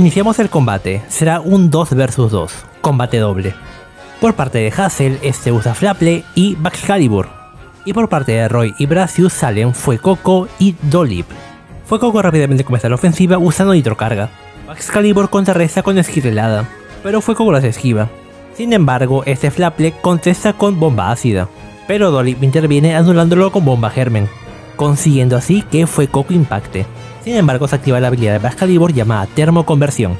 Iniciamos el combate, será un 2 vs 2, combate doble. Por parte de Hassel, este usa Flapple y Baxcalibur. Y por parte de Roy y Brassius salen Fuecoco y Dolip. Fuecoco rápidamente comienza la ofensiva usando nitrocarga. Baxcalibur contrarresta con esquirelada, pero Fuecoco las esquiva. Sin embargo, este Flapple contesta con bomba ácida, pero Dolip interviene anulándolo con bomba germen, consiguiendo así que Fuecoco impacte. Sin embargo, se activa la habilidad de Baxcalibur llamada termoconversión,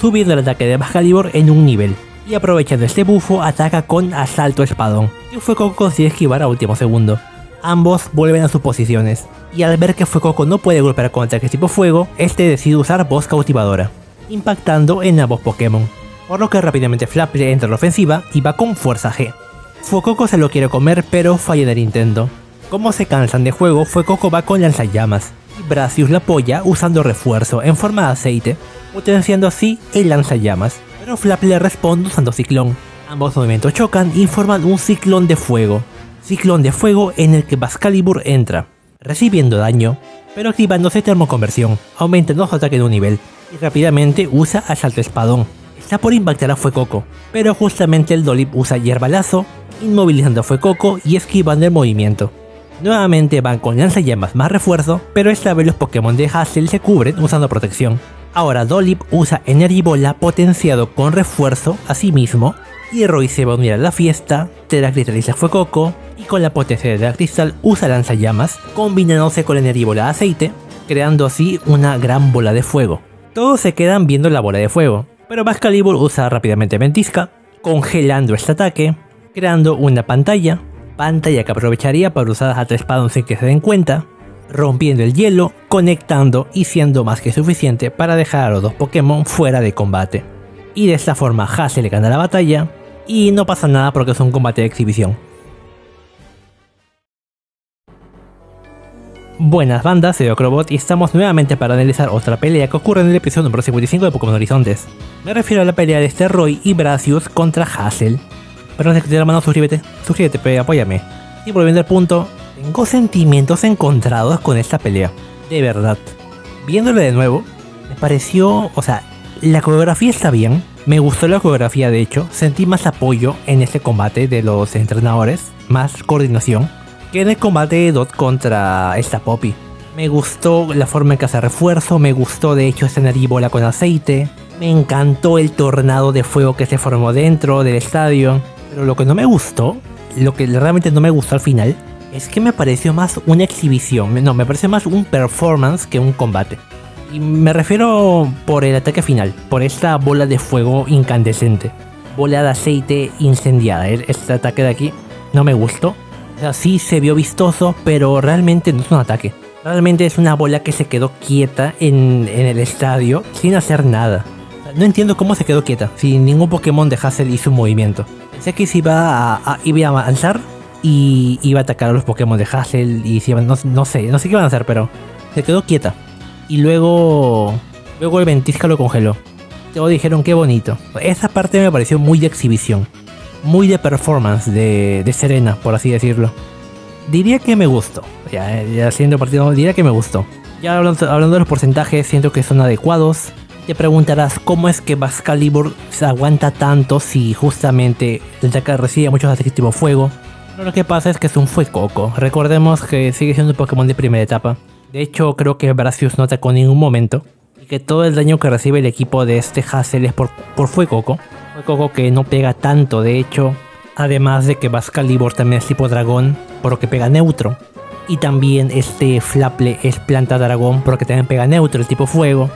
subiendo el ataque de Baxcalibur en un nivel, y aprovechando este bufo ataca con asalto espadón, que Fuecoco consigue esquivar a último segundo. Ambos vuelven a sus posiciones, y al ver que Fuecoco no puede golpear con ataques tipo fuego, este decide usar voz cautivadora, impactando en ambos Pokémon, por lo que rápidamente Flapple entra a la ofensiva y va con fuerza G. Fuecoco se lo quiere comer pero falla en el intento. Como se cansan de juego, Fuecoco va con lanzallamas, y Brassius la apoya usando refuerzo en forma de aceite, potenciando así el lanzallamas, pero Flapple responde usando ciclón. Ambos movimientos chocan y forman un ciclón de fuego en el que Baxcalibur entra, recibiendo daño, pero activándose termoconversión, aumentando su ataque de un nivel, y rápidamente usa asalto espadón. Está por impactar a Fuecoco, pero justamente el Dolip usa hierbalazo, inmovilizando a Fuecoco y esquivando el movimiento. Nuevamente van con lanzallamas más refuerzo, pero esta vez los Pokémon de Hassel se cubren usando protección. Ahora Dolip usa Energy Bola potenciado con refuerzo a sí mismo, y Roy se va a unir a la fiesta, teracristaliza Fuecoco, y con la potencia de teracristal usa lanzallamas, combinándose con Energy Bola de aceite, creando así una gran bola de fuego. Todos se quedan viendo la bola de fuego, pero Baxcalibur usa rápidamente Ventisca, congelando este ataque, creando una pantalla que aprovecharía para usar a tres espadón sin que se den cuenta, rompiendo el hielo, conectando y siendo más que suficiente para dejar a los dos Pokémon fuera de combate. Y de esta forma Hassel le gana la batalla y no pasa nada porque es un combate de exhibición. Buenas bandas, soy Acrobot y estamos nuevamente para analizar otra pelea que ocurre en el episodio número 55 de Pokémon Horizontes. Me refiero a la pelea de este Roy y Brassius contra Hassel. Pero antes de que te la mano, suscríbete, apóyame. Y volviendo al punto, tengo sentimientos encontrados con esta pelea, de verdad. Viéndole de nuevo, me pareció, la coreografía está bien, me gustó la coreografía de hecho, sentí más apoyo en este combate de los entrenadores, más coordinación, que en el combate de Dot contra esta Poppy. Me gustó la forma en que hace refuerzo, me gustó de hecho esta Eribola con aceite, me encantó el tornado de fuego que se formó dentro del estadio. Pero lo que no me gustó, lo que realmente no me gustó al final, es que me pareció más una exhibición, no, me pareció más un performance que un combate. Y me refiero por el ataque final, por esta bola de fuego incandescente, bola de aceite incendiada. Este ataque de aquí no me gustó. Sí se vio vistoso, pero realmente no es un ataque. Realmente es una bola que se quedó quieta en el estadio sin hacer nada. No entiendo cómo se quedó quieta, si ningún Pokémon de Hassel hizo un movimiento. Pensé que se iba a avanzar y iba a atacar a los Pokémon de Hassel y se iban, no sé qué iban a hacer, pero se quedó quieta. Y luego el Ventisca lo congeló. Luego dijeron qué bonito. Esa parte me pareció muy de exhibición, muy de performance, de Serena, por así decirlo. Diría que me gustó, ya siendo partido, diría que me gustó. Ya hablando de los porcentajes, siento que son adecuados. Te preguntarás cómo es que Baxcalibur se aguanta tanto si justamente recibe muchos ataques tipo fuego. Pero lo que pasa es que es un Fuecoco. Recordemos que sigue siendo un Pokémon de primera etapa. De hecho, creo que Brassius no atacó en ningún momento. Y que todo el daño que recibe el equipo de este Hassel es por Fuecoco. Fuecoco que no pega tanto, de hecho. Además de que Baxcalibur también es tipo dragón, por lo que pega neutro. Y también este Flapple es planta dragón, por lo que también pega neutro, el tipo fuego.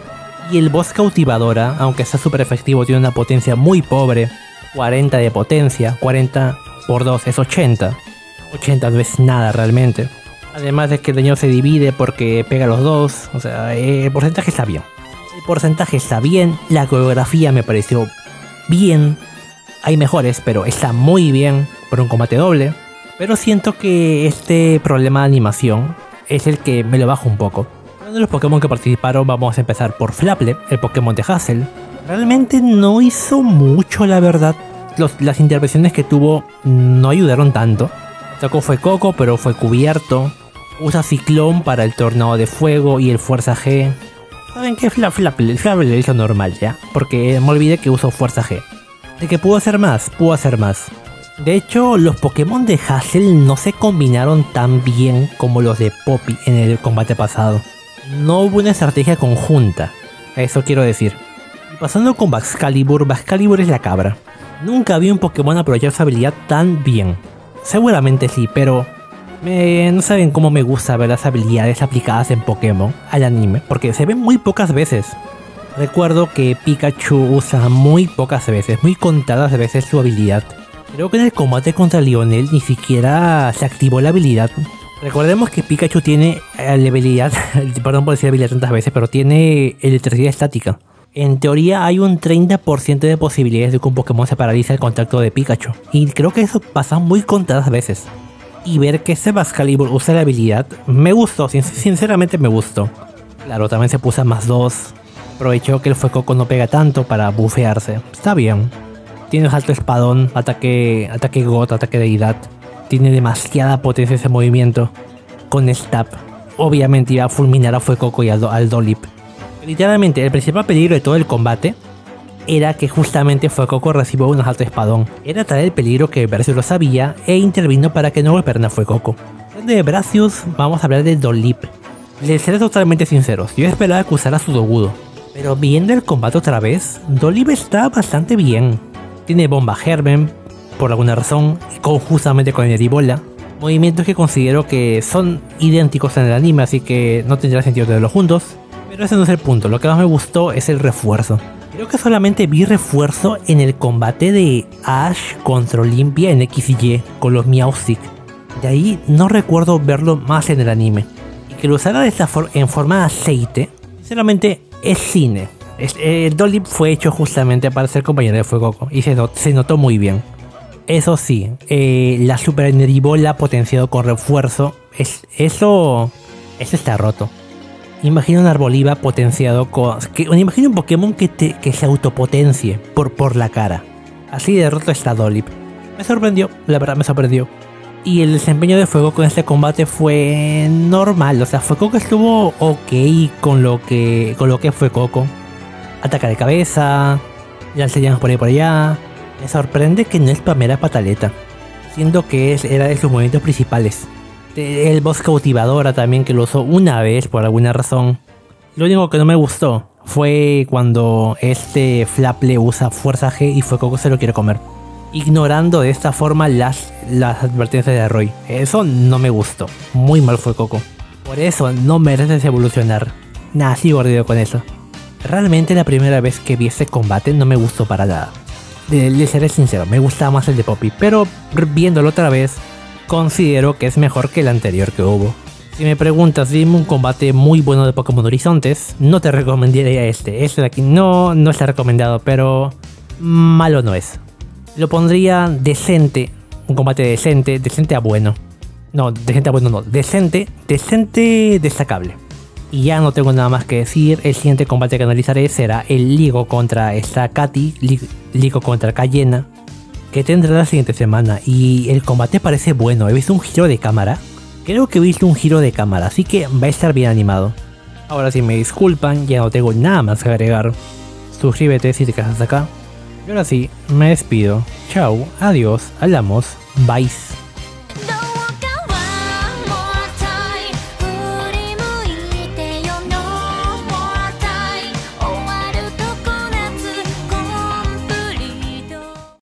Y el voz cautivadora, aunque está súper efectivo, tiene una potencia muy pobre, 40 de potencia, 40 por 2 es 80, 80 no es nada realmente. Además de que el daño se divide porque pega los dos, el porcentaje está bien. La coreografía me pareció bien, hay mejores, pero está muy bien por un combate doble. Pero siento que este problema de animación es el que me lo baja un poco. De los Pokémon que participaron, vamos a empezar por Flapple, el Pokémon de Hassel. Realmente no hizo mucho, la verdad. Las intervenciones que tuvo no ayudaron tanto. Atacó Fuecoco, pero fue cubierto. Usa Ciclón para el Tornado de Fuego y el Fuerza G. ¿Saben qué? Flapple es lo normal, ¿ya? Porque me olvidé que uso fuerza G. De que puedo hacer más, De hecho, los Pokémon de Hassel no se combinaron tan bien como los de Poppy en el combate pasado. No hubo una estrategia conjunta, eso quiero decir. Y pasando con Baxcalibur, Baxcalibur es la cabra. Nunca vi un Pokémon aprovechar su habilidad tan bien. Seguramente sí, pero... no saben cómo me gusta ver las habilidades aplicadas en Pokémon al anime, porque se ven muy pocas veces. Recuerdo que Pikachu usa muy pocas veces, muy contadas veces su habilidad. Creo que en el combate contra Lionel ni siquiera se activó la habilidad. Recordemos que Pikachu tiene la habilidad, perdón por decir habilidad tantas veces, pero tiene electricidad estática. En teoría hay un 30% de posibilidades de que un Pokémon se paralice al contacto de Pikachu. Y creo que eso pasa muy contadas veces. Y ver que ese Baxcalibur usa la habilidad, me gustó, sinceramente me gustó. Claro, también se puso más 2. Aprovechó que el Fuecoco no pega tanto para bufearse. Está bien. Tiene asalto espadón, ataque God, ataque deidad. Tiene demasiada potencia ese movimiento. Con Stab, obviamente iba a fulminar a Fuecoco y al Dolip. Literalmente, el principal peligro de todo el combate era que justamente Fuecoco recibió un asalto espadón. Era tal el peligro que Brassius lo sabía e intervino para que no golpearan a Fuecoco. De Brassius vamos a hablar de Dolip. Les seré totalmente sinceros, yo esperaba que usara Sudogudo, pero viendo el combate otra vez, Dolip está bastante bien. Tiene Bomba Germen, por alguna razón, justamente con Eribola. Movimientos que considero que son idénticos en el anime, así que no tendrá sentido tenerlos juntos. Pero ese no es el punto, lo que más me gustó es el refuerzo. Creo que solamente vi refuerzo en el combate de Ash contra Olympia en X y Y con los Miaustic. De ahí no recuerdo verlo más en el anime. Y que lo usara de esta en forma de aceite, sinceramente es cine. Dolip fue hecho justamente para ser compañero de Fuecoco y se notó muy bien. Eso sí, la Super Energy Bola potenciado con refuerzo, eso está roto. Imagina un arboliva potenciado con... Imagina un Pokémon que se autopotencie por la cara. Así de roto está Dolip. Me sorprendió, la verdad me sorprendió. Y el desempeño de Fuecoco en este combate fue normal. O sea, Fuecoco estuvo ok con lo que Fuecoco. Ataca de cabeza, lanzallamas por ahí por allá. Me sorprende que no es primera pataleta, siendo que era de sus movimientos principales. El voz cautivadora también, que lo usó una vez por alguna razón. Lo único que no me gustó fue cuando este Flapple usa fuerza G y Fuecoco se lo quiere comer, ignorando de esta forma las advertencias de Roy. Eso no me gustó, muy mal Fuecoco. Por eso no mereces evolucionar. Nah, sigo ardido con eso. Realmente la primera vez que vi este combate no me gustó para nada. Le seré sincero, me gustaba más el de Poppy, pero viéndolo otra vez, considero que es mejor que el anterior que hubo. Si me preguntas, dime un combate muy bueno de Pokémon Horizontes, no te recomendaría este. Este de aquí no está recomendado, pero malo no es. Lo pondría decente, un combate decente, decente a bueno. No, decente a bueno no, decente destacable. Y ya no tengo nada más que decir. El siguiente combate que analizaré será el Ligo contra esta Katy, Ligo contra Cayena, que tendrá la siguiente semana. Y el combate parece bueno. He visto un giro de cámara. Creo que he visto un giro de cámara, así que va a estar bien animado. Ahora sí, me disculpan, ya no tengo nada más que agregar. Suscríbete si te quedas hasta acá. Y ahora sí, me despido. Chau, adiós, hablamos, bye.